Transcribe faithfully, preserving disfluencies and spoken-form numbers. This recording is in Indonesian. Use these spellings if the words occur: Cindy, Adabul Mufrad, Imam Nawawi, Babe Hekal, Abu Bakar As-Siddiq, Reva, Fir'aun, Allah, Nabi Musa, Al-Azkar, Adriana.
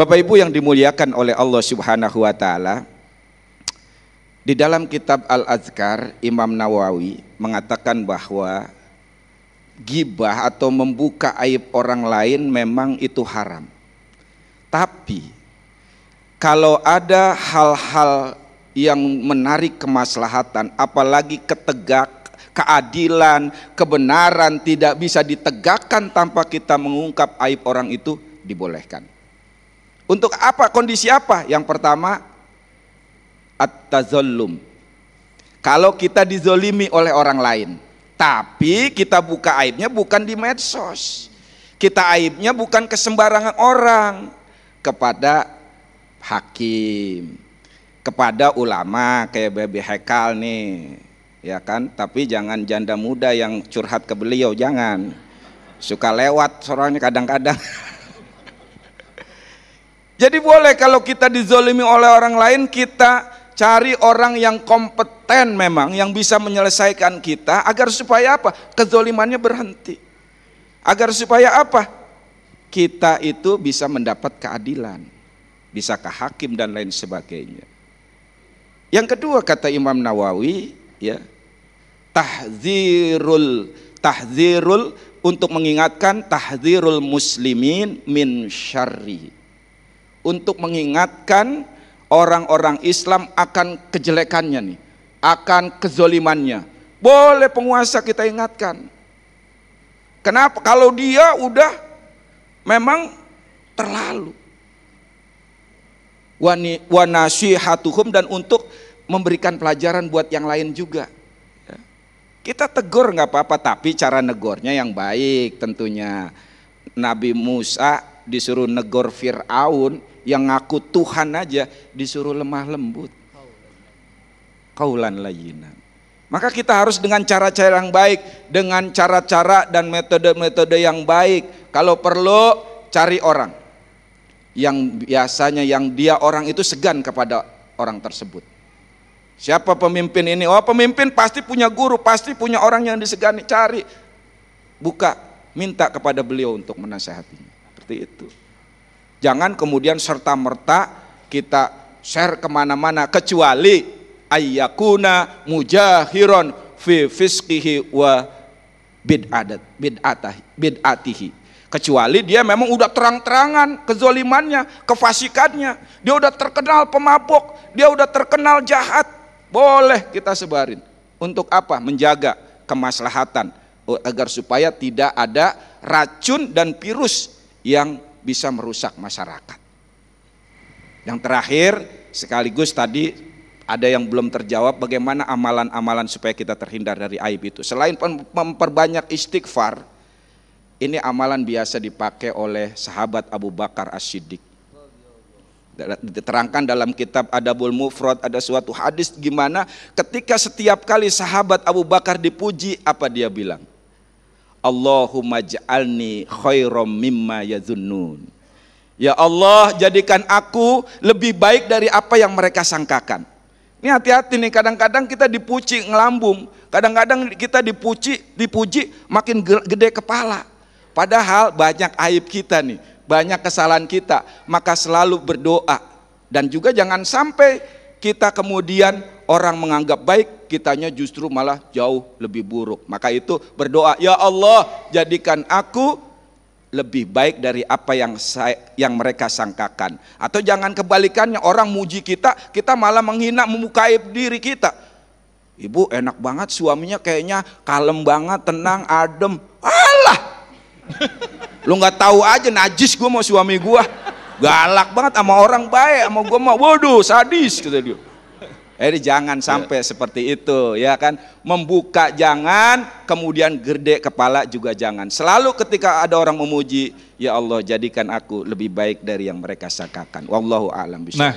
Bapak Ibu yang dimuliakan oleh Allah Subhanahu wa taala, di dalam kitab Al-Azkar Imam Nawawi mengatakan bahwa gibah atau membuka aib orang lain memang itu haram. Tapi kalau ada hal-hal yang menarik kemaslahatan, apalagi ketegak, keadilan, kebenaran tidak bisa ditegakkan tanpa kita mengungkap aib orang itu, dibolehkan. Untuk apa? Kondisi apa? Yang pertama, at-tazallum. Kalau kita dizolimi oleh orang lain, tapi kita buka aibnya bukan di medsos, kita aibnya bukan ke sembarangan orang, kepada hakim, kepada ulama kayak Babe Hekal nih, ya kan? Tapi jangan janda muda yang curhat ke beliau, jangan, suka lewat orangnya kadang-kadang. Jadi boleh kalau kita dizolimi oleh orang lain, kita cari orang yang kompeten memang, yang bisa menyelesaikan kita, agar supaya apa? Kezolimannya berhenti. Agar supaya apa? Kita itu bisa mendapat keadilan, bisa ke hakim dan lain sebagainya. Yang kedua kata Imam Nawawi, ya, tahzirul, tahzirul untuk mengingatkan, tahzirul muslimin min syarri, untuk mengingatkan orang-orang Islam akan kejelekannya nih, akan kezolimannya. Boleh penguasa kita ingatkan. Kenapa? Kalau dia udah memang terlalu. Wa nasihatuhum, dan untuk memberikan pelajaran buat yang lain juga. Kita tegur nggak apa-apa, tapi cara negornya yang baik tentunya. Nabi Musa disuruh negor Fir'aun yang ngaku Tuhan aja disuruh lemah lembut, kaulan layinan. Maka kita harus dengan cara-cara yang baik, dengan cara-cara dan metode-metode yang baik. Kalau perlu cari orang yang biasanya yang dia orang itu segan kepada orang tersebut. Siapa pemimpin ini? Oh, pemimpin pasti punya guru, pasti punya orang yang disegani. Cari, buka, minta kepada beliau untuk menasehatinya. Itu jangan kemudian serta-merta kita share kemana-mana, kecuali ayyakuna mujahiron fi fiskihi wa bid'adat bid'atahi bid'atihi, kecuali dia memang udah terang-terangan kezolimannya, kefasikannya, dia udah terkenal pemabok, dia udah terkenal jahat, boleh kita sebarin. Untuk apa? Menjaga kemaslahatan, agar supaya tidak ada racun dan virus yang bisa merusak masyarakat. Yang terakhir, sekaligus tadi ada yang belum terjawab, bagaimana amalan-amalan supaya kita terhindar dari aib itu. Selain memperbanyak istighfar, ini amalan biasa dipakai oleh sahabat Abu Bakar As-Siddiq. Diterangkan dalam kitab Adabul Mufrad, ada suatu hadis gimana ketika setiap kali sahabat Abu Bakar dipuji, apa dia bilang? Allahumma ja'alni khairam mimma yazunnun. Ya Allah, jadikan aku lebih baik dari apa yang mereka sangkakan. Ini hati-hati nih, kadang-kadang kita dipuji ngelambung, kadang-kadang kita dipuji, dipuji makin gede kepala. Padahal banyak aib kita nih, banyak kesalahan kita, maka selalu berdoa. Dan juga jangan sampai kita kemudian orang menganggap baik, kitanya justru malah jauh lebih buruk. Maka itu berdoa, ya Allah, jadikan aku lebih baik dari apa yang saya, yang mereka sangkakan. Atau jangan kebalikannya, orang muji kita, kita malah menghina, membuka aib diri kita. Ibu enak banget, suaminya kayaknya kalem banget, tenang, adem. Allah, lu nggak tahu aja, najis gue mau suami gue, galak banget sama orang baik, sama gue mau, waduh, sadis kata dia. Jadi jangan sampai ya. Seperti itu, ya kan? Membuka jangan, kemudian gede kepala juga jangan. Selalu ketika ada orang memuji, ya Allah, jadikan aku lebih baik dari yang mereka sangkakan. Wallahu a'lam bishawab. Nah.